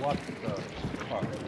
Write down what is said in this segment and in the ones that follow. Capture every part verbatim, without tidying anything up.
What the fuck?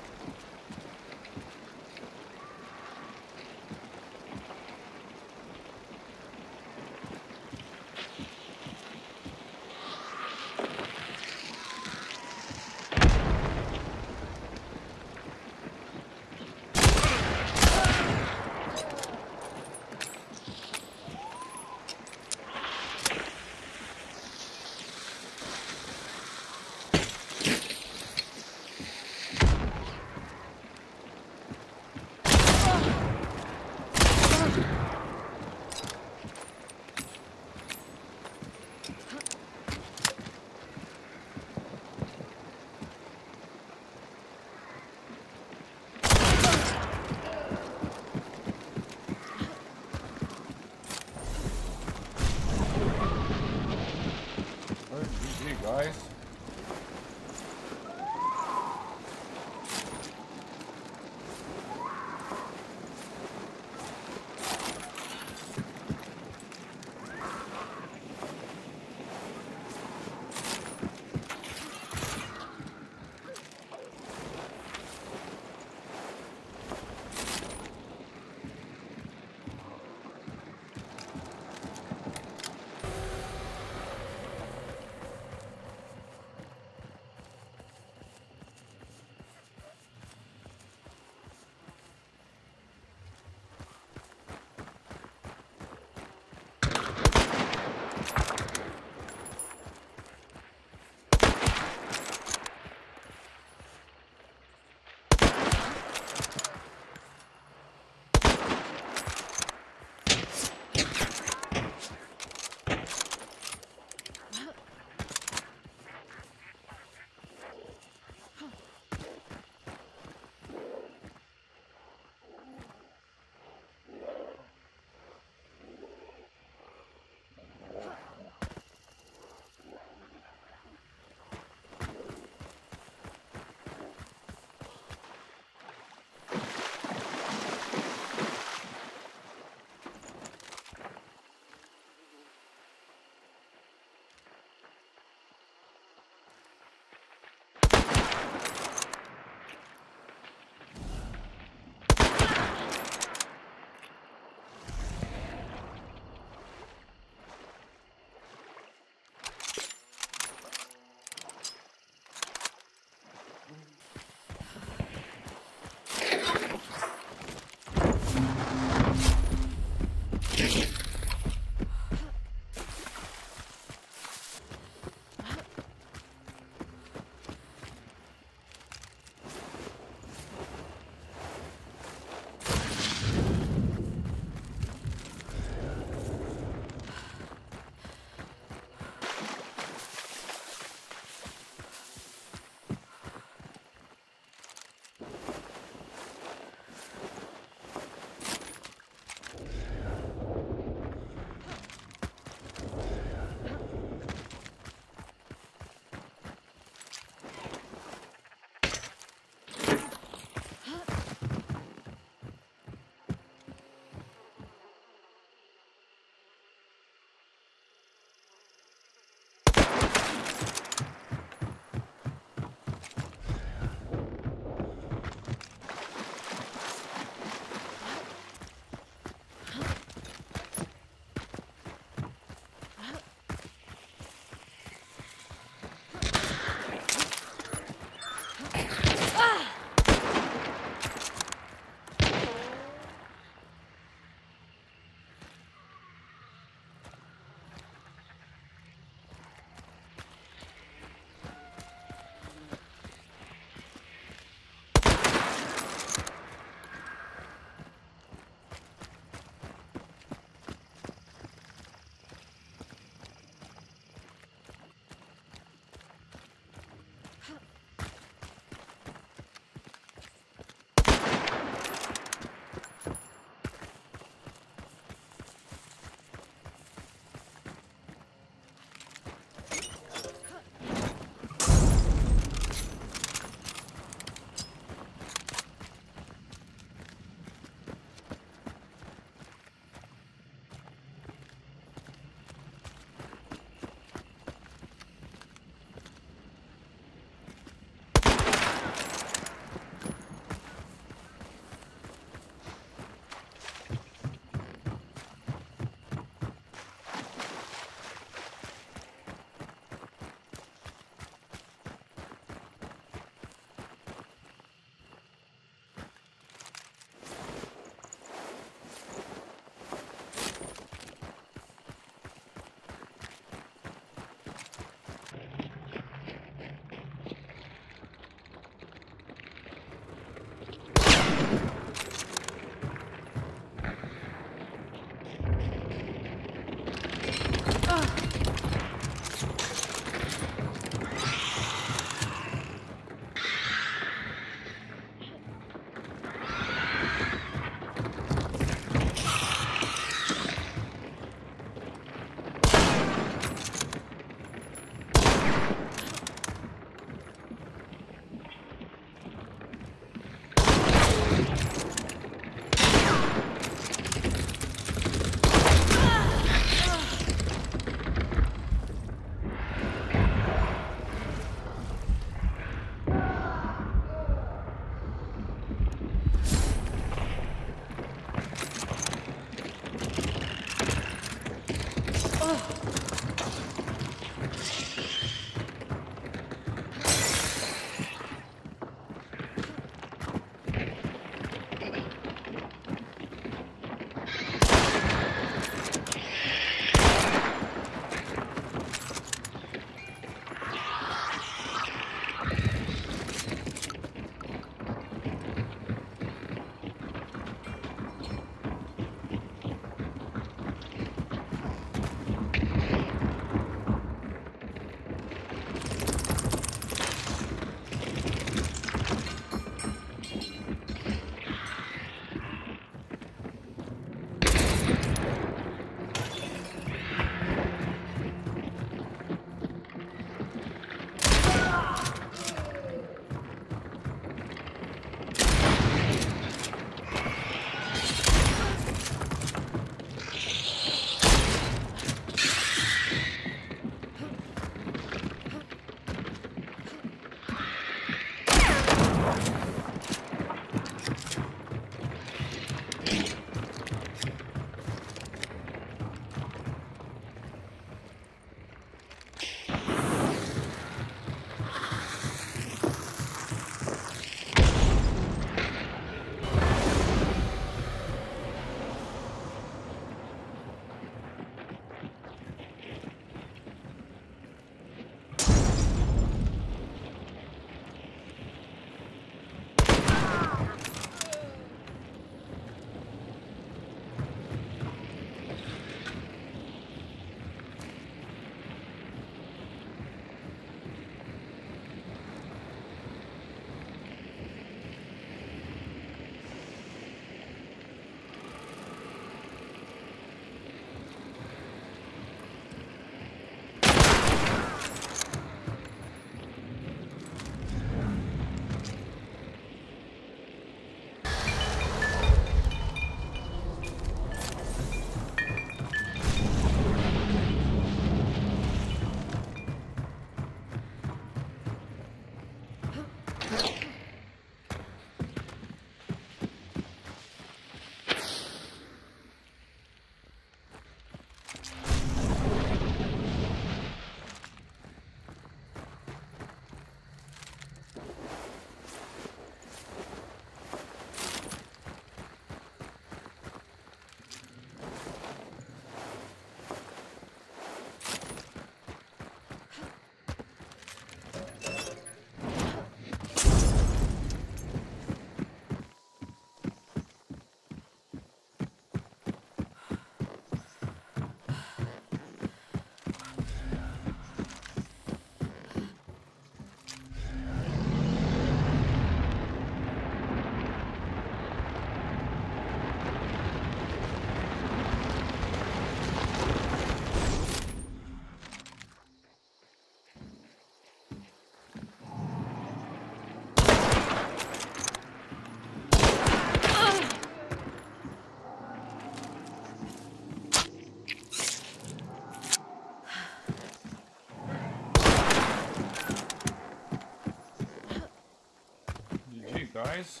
Guys.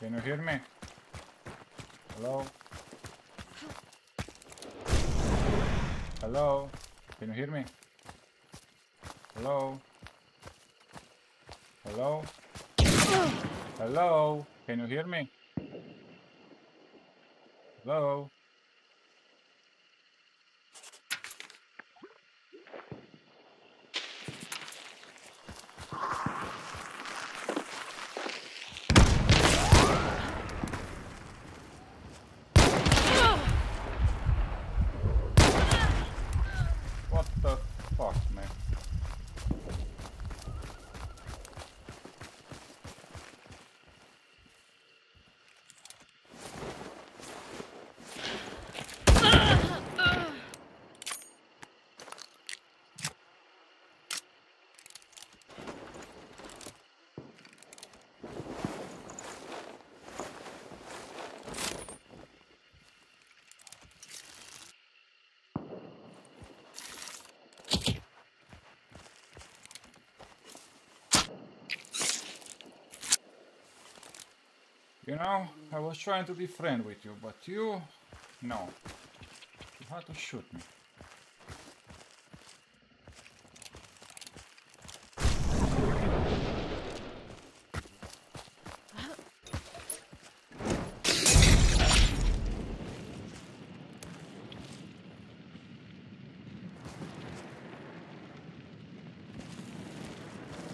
Can you hear me? Hello? Hello? Can you hear me? Hello? Hello? Hello? Can you hear me? Hello? You know, I was trying to be friend with you, but you... no. You had to shoot me.